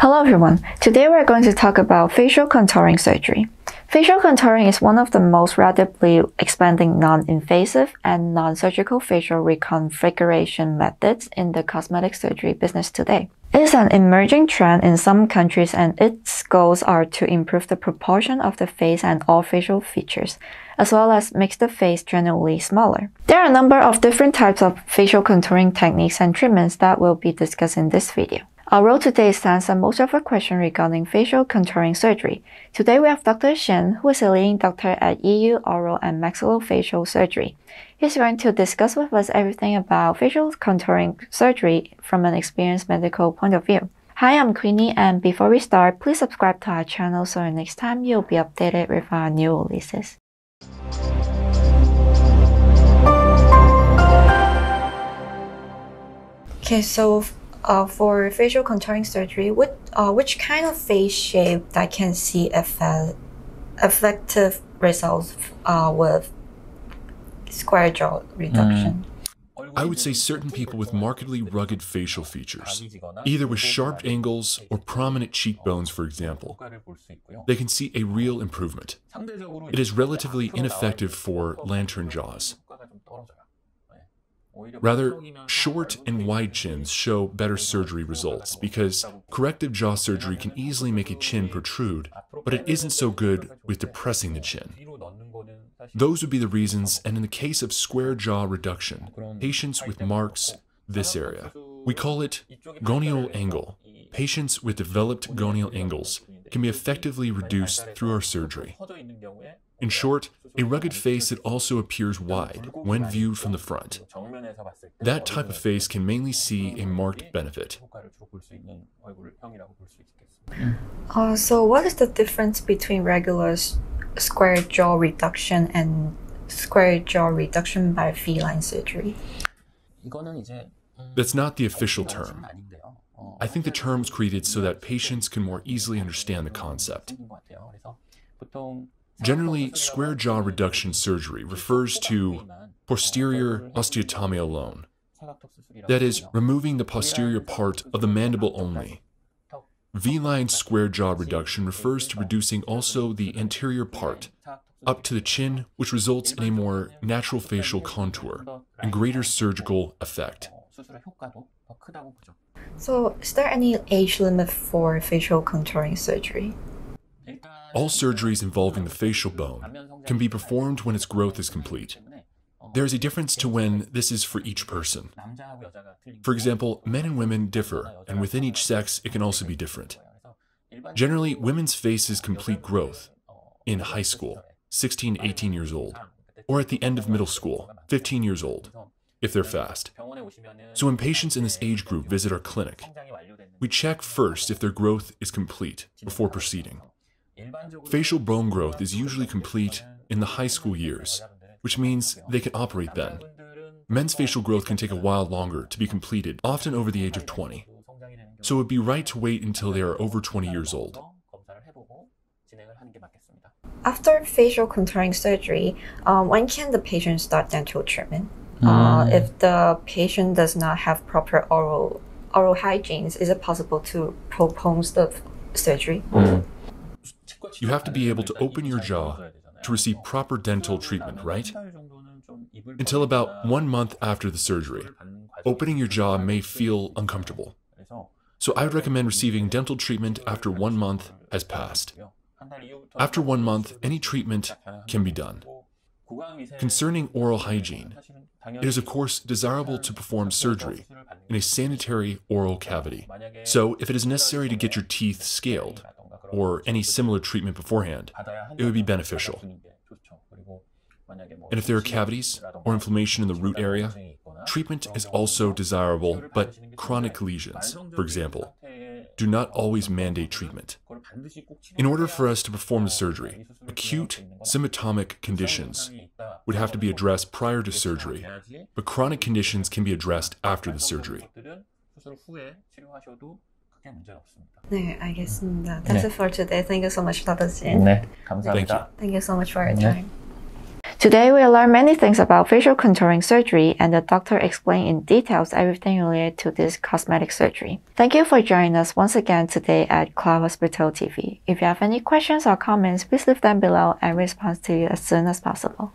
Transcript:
Hello everyone, today we're going to talk about facial contouring surgery. Facial contouring is one of the most rapidly expanding non-invasive and non-surgical facial reconfiguration methods in the cosmetic surgery business today. It is an emerging trend in some countries and its goals are to improve the proportion of the face and all facial features, as well as makes the face generally smaller. There are a number of different types of facial contouring techniques and treatments that we'll be discussing in this video. Our role today is to answer most of our questions regarding facial contouring surgery. Today we have Dr. Shin, who is a leading doctor at EU Oral and Maxillofacial Surgery. He's going to discuss with us everything about facial contouring surgery from an experienced medical point of view. Hi, I'm Queenie, and before we start, please subscribe to our channel so the next time you'll be updated with our new releases. Okay, so for facial contouring surgery, which kind of face shape that can see effective results with square jaw reduction? I would say certain people with markedly rugged facial features, either with sharp angles or prominent cheekbones, for example, they can see a real improvement. It is relatively ineffective for lantern jaws. Rather, short and wide chins show better surgery results because corrective jaw surgery can easily make a chin protrude, but it isn't so good with depressing the chin. Those would be the reasons, and in the case of square jaw reduction, patients with marks, this area. We call it gonial angle. Patients with developed gonial angles can be effectively reduced through our surgery. In short, a rugged face that also appears wide when viewed from the front. That type of face can mainly see a marked benefit. So what is the difference between regular square jaw reduction and square jaw reduction by V-line surgery? That's not the official term. I think the term was created so that patients can more easily understand the concept. Generally, square jaw reduction surgery refers to posterior osteotomy alone, that is, removing the posterior part of the mandible only. V-line square jaw reduction refers to reducing also the anterior part, up to the chin, which results in a more natural facial contour and greater surgical effect. So, is there any age limit for facial contouring surgery? All surgeries involving the facial bone can be performed when its growth is complete. There is a difference to when this is for each person. For example, men and women differ, and within each sex it can also be different. Generally, women's faces complete growth in high school, 16, 18 years old, or at the end of middle school, 15 years old, if they're fast. So when patients in this age group visit our clinic, we check first if their growth is complete before proceeding. Facial bone growth is usually complete in the high school years, which means they can operate then. Men's facial growth can take a while longer to be completed, often over the age of 20. So it would be right to wait until they are over 20 years old. After facial contouring surgery, when can the patient start dental treatment? If the patient does not have proper oral hygiene, is it possible to postpone the surgery? You have to be able to open your jaw to receive proper dental treatment, right? Until about 1 month after the surgery, opening your jaw may feel uncomfortable. So I would recommend receiving dental treatment after 1 month has passed. After 1 month, any treatment can be done. Concerning oral hygiene, it is of course desirable to perform surgery in a sanitary oral cavity. So if it is necessary to get your teeth scaled, or any similar treatment beforehand, it would be beneficial. And if there are cavities or inflammation in the root area, treatment is also desirable, but chronic lesions, for example, do not always mandate treatment. In order for us to perform the surgery, acute symptomatic conditions would have to be addressed prior to surgery, but chronic conditions can be addressed after the surgery. 네, 알겠습니다. That's it for today. Thank you so much, Dr. Shin. 네, 감사합니다. Thank you so much for your time. Today we learn many things about facial contouring surgery, and the doctor explained in details everything related to this cosmetic surgery. Thank you for joining us once again today at Cloud Hospital TV. If you have any questions or comments, please leave them below and respond to you as soon as possible.